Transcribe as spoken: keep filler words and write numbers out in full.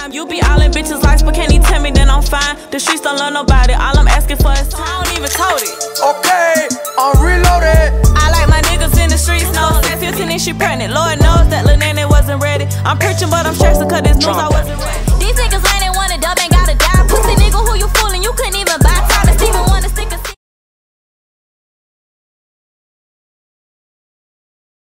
time. You be all in bitches' likes, but can't even tell me that I'm fine. The streets don't love nobody, all I'm asking for is time. I don't even told it. Okay, I'm reloaded. I like my niggas in the streets, no, that's fifteen and she pregnant, Lord